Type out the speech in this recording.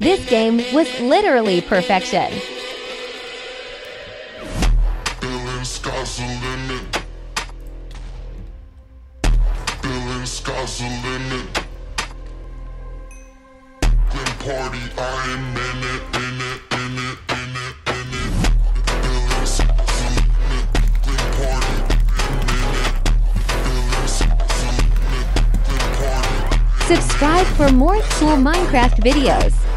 This game was literally perfection. Subscribe for more cool Minecraft videos.